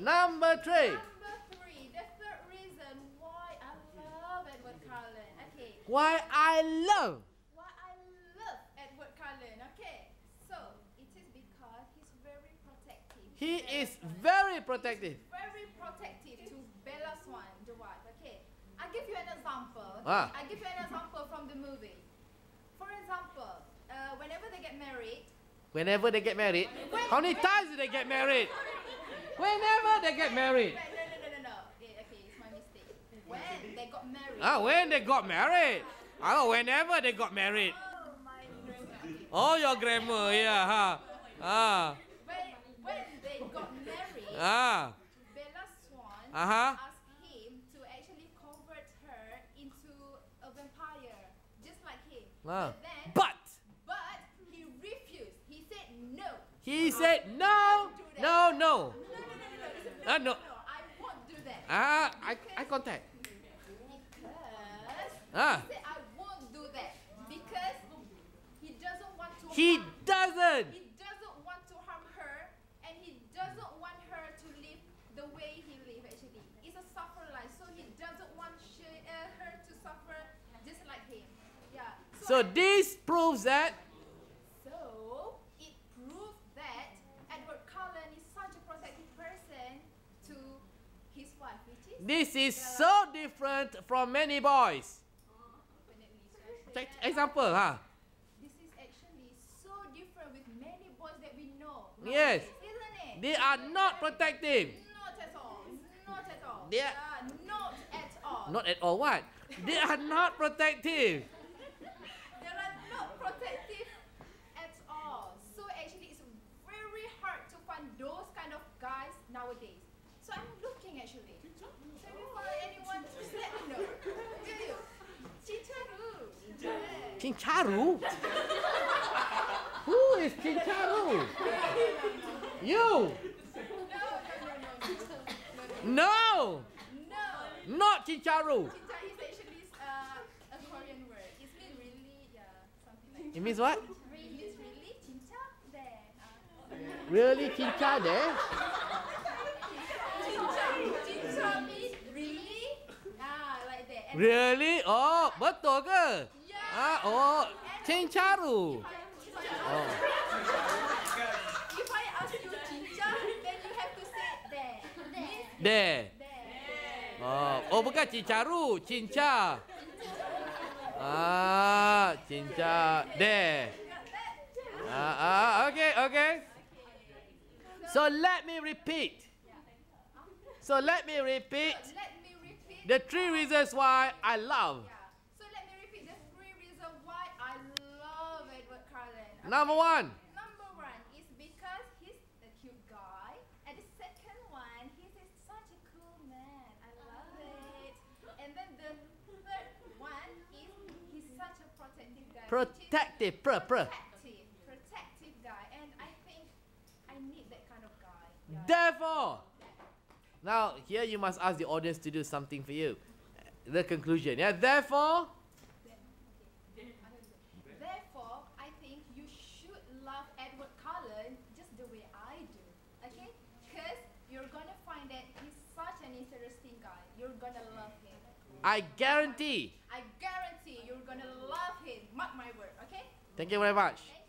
Number three. The third reason why I love Edward Carlin. Okay. Why I love Edward Carlin. Okay. So it is because he's very protective. He is very protective to Bella Swan, the wife. Okay. I give you an example. Okay? I give you an example from the movie. For example, whenever they get married. How many times do they get married? Whenever they get married. No. Okay, it's my mistake. When they got married. Whenever they got married. Oh, my grammar. Oh, your grammar, yeah. When they got married, Bella Swan asked him to actually convert her into a vampire, just like him. But he refused. He said no. No. I won't do that. Eye contact. Because he said I won't do that because he doesn't want to. He doesn't want to harm her, and he doesn't want her to live the way he lives. Actually, it's a suffer life, so he doesn't want her to suffer just like him. Yeah. So this proves that. So it proves that Edward Carlin is such a protective person to his wife, which is this is Bella. So different from many boys. Example, This is actually so different with many boys that we know. Yes, isn't it? They are not protective. Not at all. They are not at all. Not at all. What? They are not protective. Those kind of guys nowadays. So I'm looking actually. Can we find anyone to let me know? Chincharu? Who is Chincharu? You? No! No! Not Chincharu! Chincharu is actually a Korean word. It means really, yeah, something like that. It means what? Really, chincha there? Chincha means really? Like that. Really? Oh, betul ke? Yeah. Chincharu. If I ask you chincha, then you have to say there. There. Oh, bukan chincharu, chincha. Chincha there. Okay. So let me repeat the three reasons why I love. So let me repeat the three reasons why I love Edward Carlin. Okay. Number one is because he's a cute guy. And the second one, he's such a cool man. I love it. And then the third one is he's such a protective guy. Protective guy. And I think I need that kind of guy. Yeah. Therefore, now here you must ask the audience to do something for you. The conclusion, yeah. Therefore, I think you should love Edward Carlin just the way I do. Okay? Because you're gonna find that he's such an interesting guy. You're gonna love him. I guarantee you're gonna love him. Mark my word. Okay? Thank you very much.